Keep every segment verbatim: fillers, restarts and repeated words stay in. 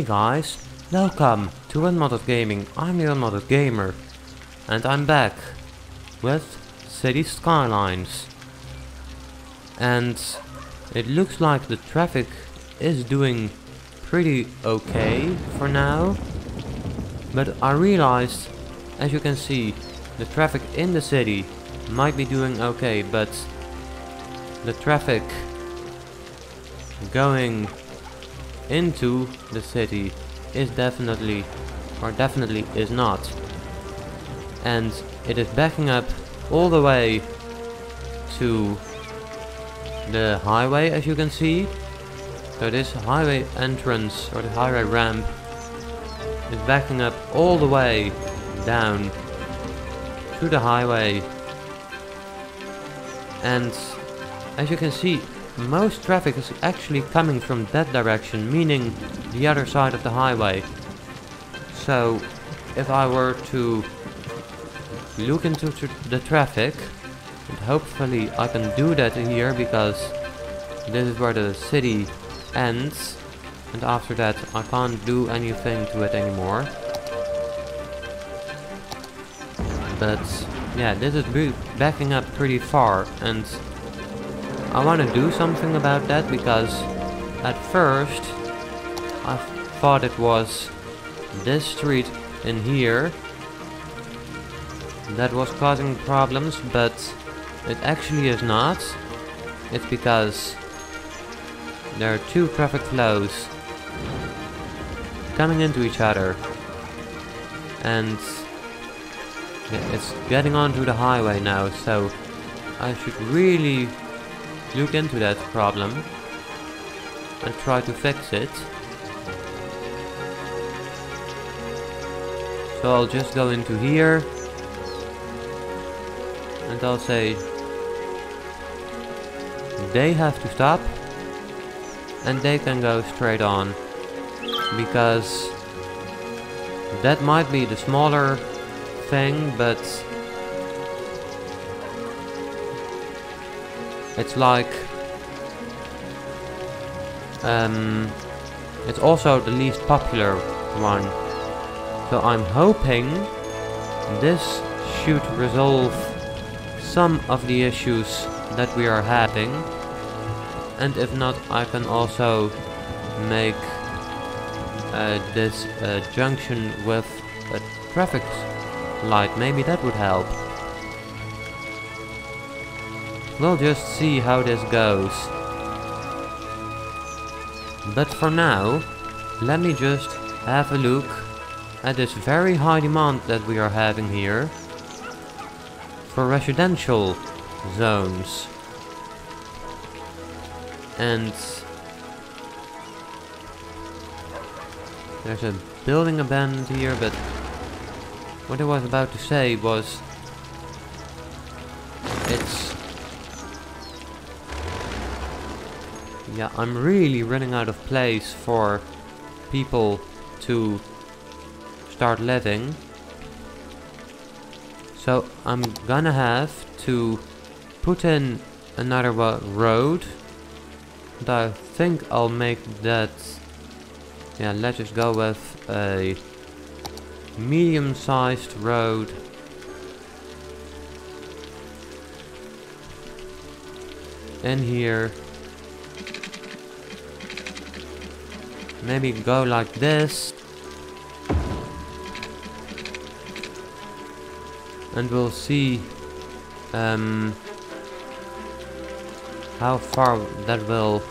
Hey guys, welcome to Unmodded Gaming. I'm the Unmodded Gamer, and I'm back with Cities Skylines. And it looks like the traffic is doing pretty okay for now. But I realized, as you can see, the traffic in the city might be doing okay, but the traffic going into the city is definitely, or definitely is not. And it is backing up all the way to the highway, as you can see. So this highway entrance, or the highway ramp, is backing up all the way down to the highway. And as you can see, most traffic is actually coming from that direction, meaning the other side of the highway. So if I were to look into tr the traffic, and hopefully I can do that here, because this is where the city ends, and after that I can't do anything to it anymore. But yeah, this is backing up pretty far, and I want to do something about that, because at first I thought it was this street in here that was causing problems, but it actually is not. It's because there are two traffic flows coming into each other, and it's getting onto the highway now, so I should really look into that problem and try to fix it. So I'll just go into here and I'll say they have to stop and they can go straight on, because that might be the smaller thing, but it's like, um, it's also the least popular one. So I'm hoping this should resolve some of the issues that we are having. And if not, I can also make uh, this uh, junction with a traffic light. Maybe that would help. We'll just see how this goes. But for now, let me just have a look at this very high demand that we are having here for residential zones. And there's a building abandoned here, but what I was about to say was, it's yeah, I'm really running out of place for people to start living. So I'm gonna have to put in another road. And I think I'll make that, yeah, let's just go with a medium-sized road. In here. Maybe go like this, and we'll see um, how far that will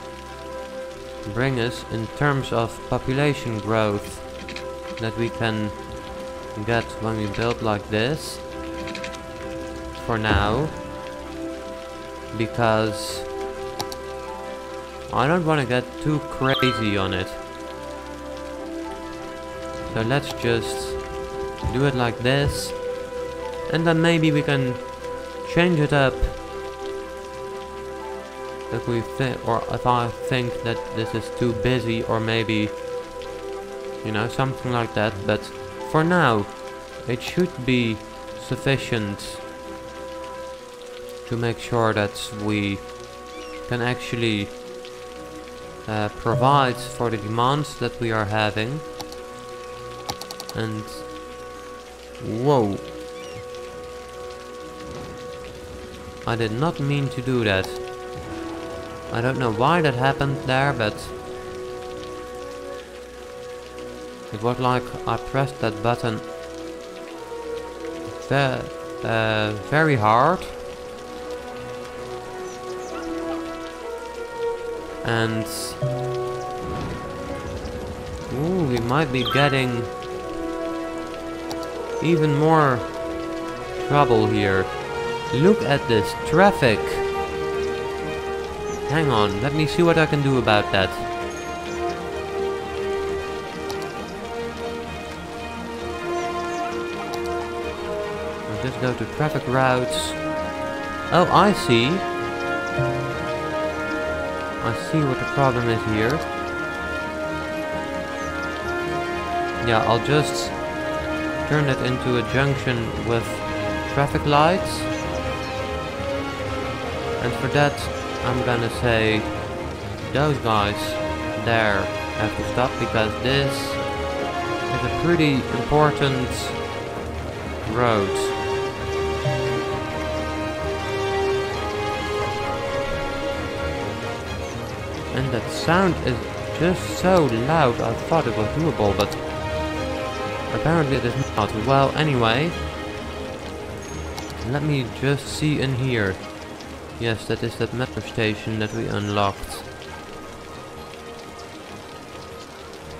bring us in terms of population growth that we can get when we build like this for now, because I don't want to get too crazy on it. So let's just do it like this, and then maybe we can change it up if we think, or if I think that this is too busy, or maybe, you know, something like that. But for now, it should be sufficient to make sure that we can actually uh, provides for the demands that we are having. And whoa, I did not mean to do that. I don't know why that happened there, but it was like I pressed that button ve- uh, very hard. And ooh, we might be getting even more trouble here. Look at this traffic. Hang on, let me see what I can do about that. I'll just go to traffic routes. Oh, I see. I see what the problem is here. Yeah, I'll just turn it into a junction with traffic lights. And for that, I'm gonna say those guys there have to stop, because this is a pretty important road. And that sound is just so loud. I thought it was doable, but apparently it is not. Well, anyway, let me just see in here. Yes, that is that metro station that we unlocked.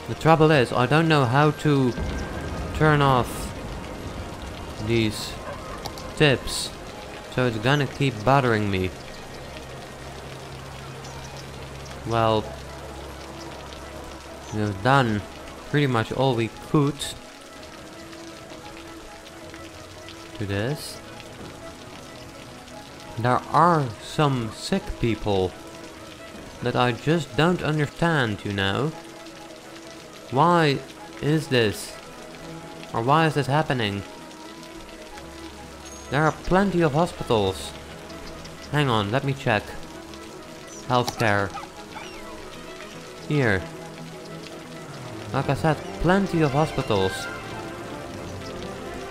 The trouble is, I don't know how to turn off these tips, so it's gonna keep bothering me. Well, we've done pretty much all we could to this. There are some sick people that I just don't understand, you know. Why is this? Or why is this happening? There are plenty of hospitals. Hang on, let me check. Healthcare. Here. Like I said, plenty of hospitals.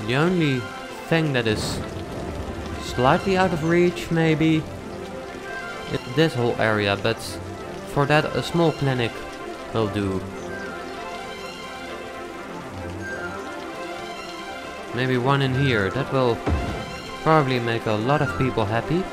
The only thing that is slightly out of reach, maybe, it's this whole area, but for that a small clinic will do. Maybe one in here, that will probably make a lot of people happy.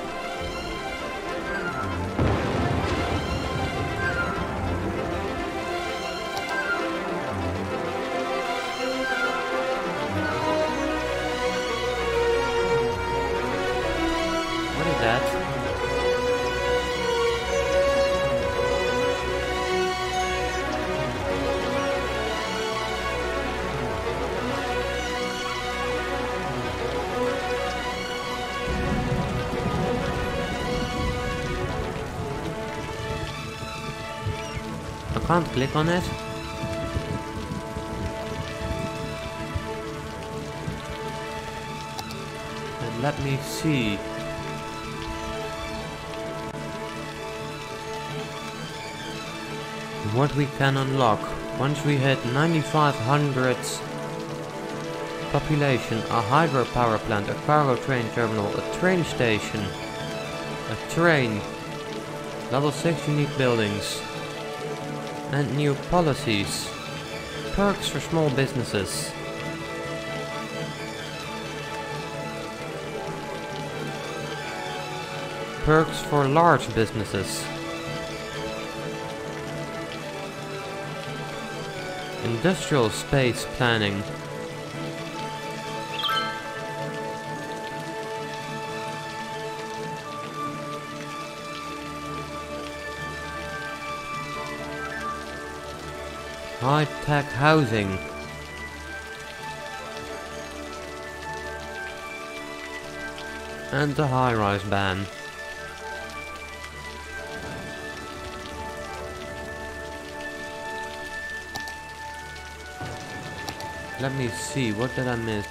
Can't click on it. And let me see. What we can unlock. Once we hit ninety-five hundred population, a hydropower plant, a cargo train terminal, a train station, a train, level six unique buildings, and new policies, perks for small businesses. Perks for large businesses. Industrial space planning. High-tech housing. And the high-rise ban. Let me see, what did I miss?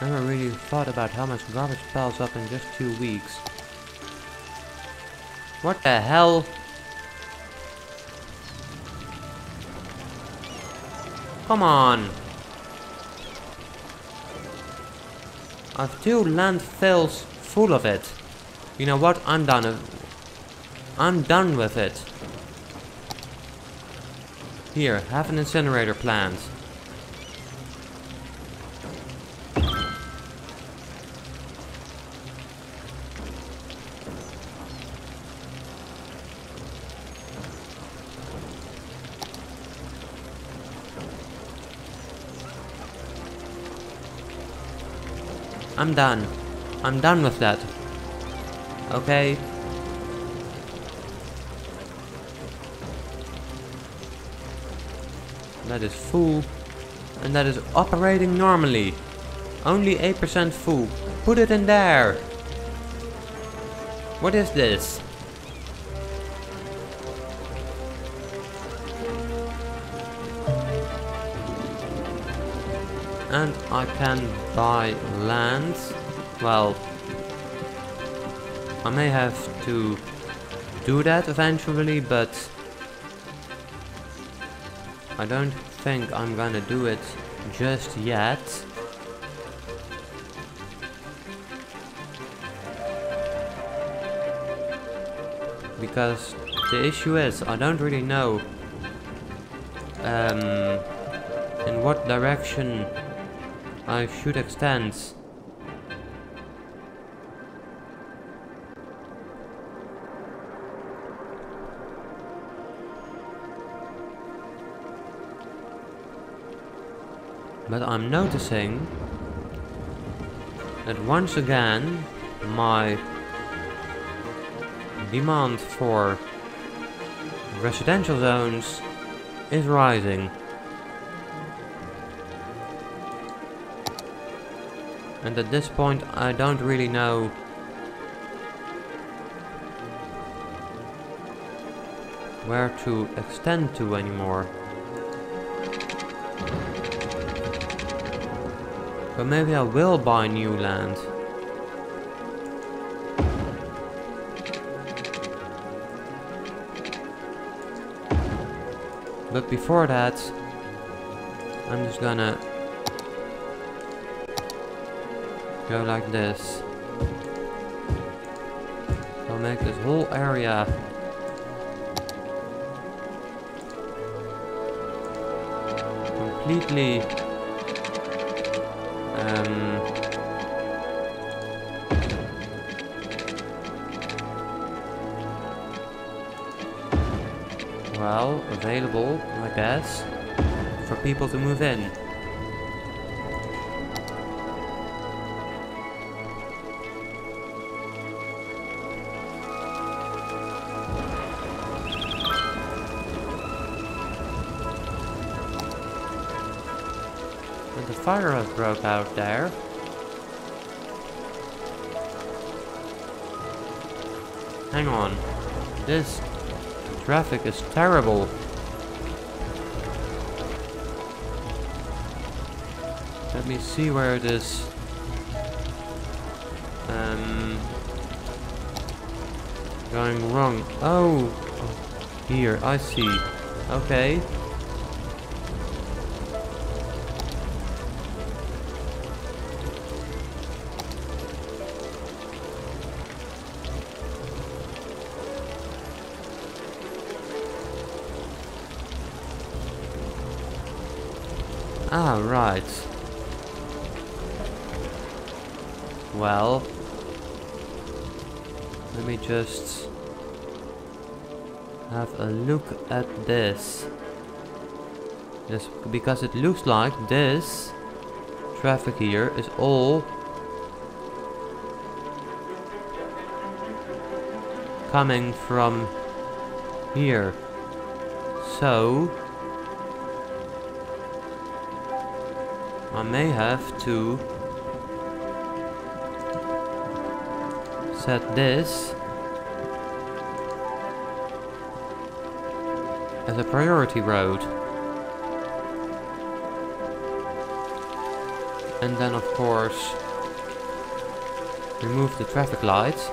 I never really thought about how much garbage piles up in just two weeks. What the hell? Come on. I have two landfills full of it. You know what? I'm done. I'm done with it. Here, have an incinerator plant. I'm done. I'm done with that. Okay. That is full. And that is operating normally. Only eight percent full. Put it in there. What is this? And I can buy land. Well, I may have to do that eventually, but I don't think I'm gonna do it just yet. Because the issue is, I don't really know um, in what direction I should extend. But I'm noticing that once again my demand for residential zones is rising. And at this point, I don't really know where to extend to anymore. But maybe I will buy new land. But before that, I'm just gonna go like this. I'll make this whole area completely um, well, available, I guess, for people to move in. Fire has broke out there. Hang on. This traffic is terrible. Let me see where it is. Um, going wrong. Oh, here, I see. Okay. Ah, right. Well, let me just have a look at this. Yes, because it looks like this traffic here is all coming from here. So I may have to set this as a priority road. And then of course remove the traffic lights.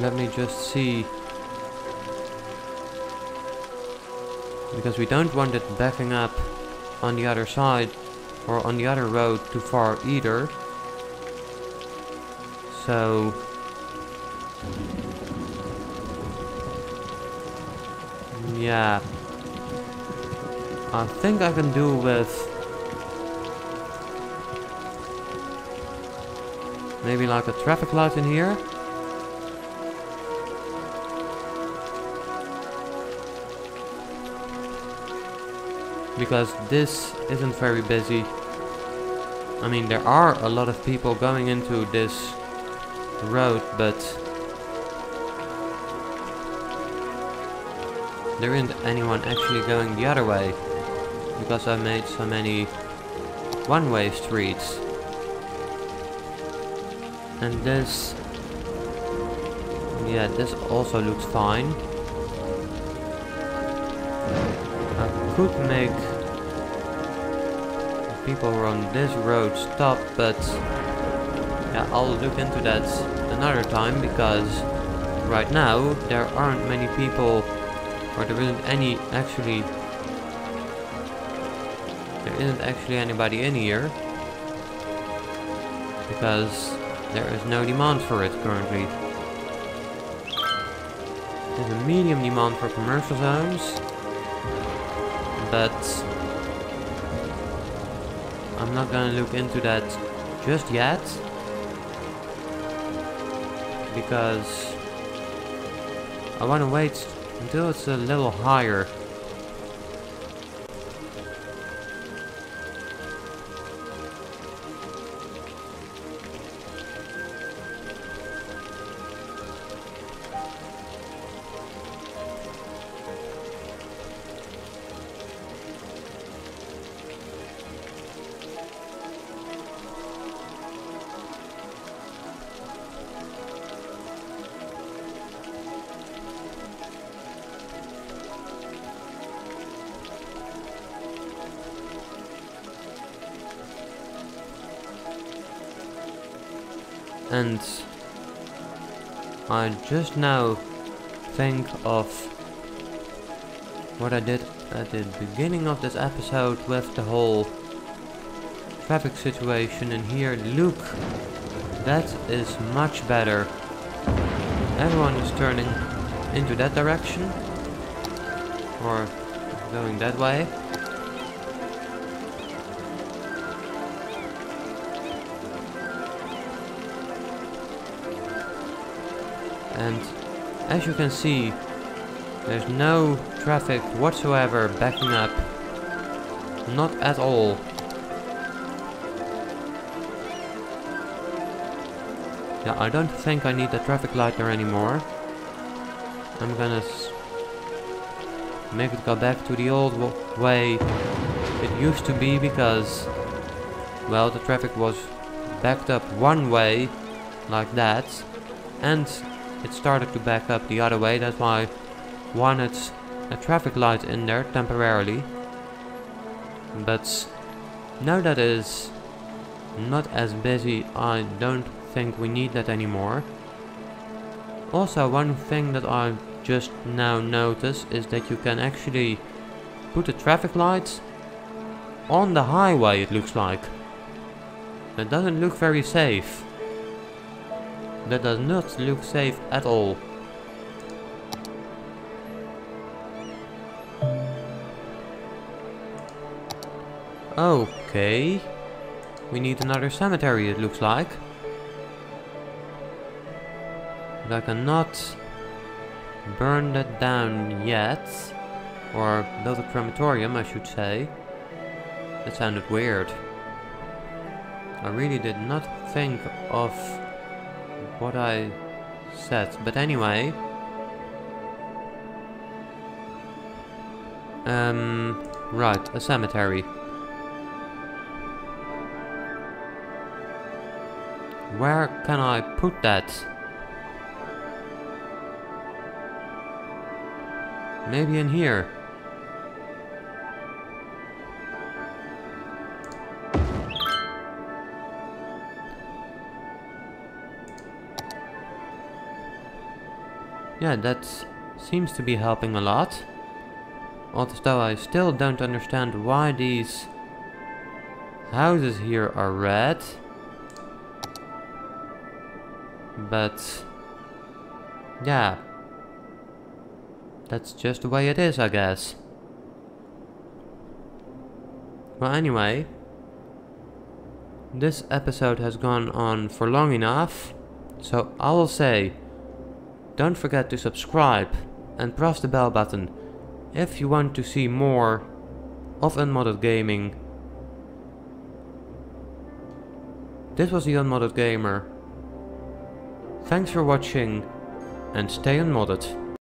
Let me just see. Because we don't want it backing up on the other side or on the other road too far either. So yeah, I think I can do with maybe like a traffic light in here. Because this isn't very busy. I mean, there are a lot of people going into this road, but there isn't anyone actually going the other way, because I made so many one-way streets. And this, yeah, this also looks fine. I could make people on this road stop, but yeah, I'll look into that another time, because right now there aren't many people, or there isn't any actually, there isn't actually anybody in here, because there is no demand for it currently. There's a medium demand for commercial zones, but I'm not gonna look into that just yet, because I wanna wait until it's a little higher. And I just now think of what I did at the beginning of this episode with the whole traffic situation in here. Look, that is much better. Everyone is turning into that direction, or going that way. And as you can see, there's no traffic whatsoever backing up. Not at all. Yeah, I don't think I need a traffic light there anymore. I'm gonna s make it go back to the old way it used to be, because, well, the traffic was backed up one way, like that, and it started to back up the other way. That's why I wanted a traffic light in there temporarily. But now that it is not as busy, I don't think we need that anymore. Also, one thing that I just now noticed is that you can actually put a traffic light on the highway, it looks like. That doesn't look very safe. That does not look safe at all. Okay. We need another cemetery, it looks like. But I cannot burn that down yet. Or build a crematorium, I should say. That sounded weird. I really did not think of what I said, but anyway, um, right, a cemetery. Where can I put that? Maybe in here. yeah, that seems to be helping a lot. Although I still don't understand why these houses here are red. But yeah, that's just the way it is, I guess. Well, anyway, this episode has gone on for long enough, so I will say, don't forget to subscribe and press the bell button if you want to see more of Unmodded Gaming. This was the Unmodded Gamer. Thanks for watching, and stay unmodded.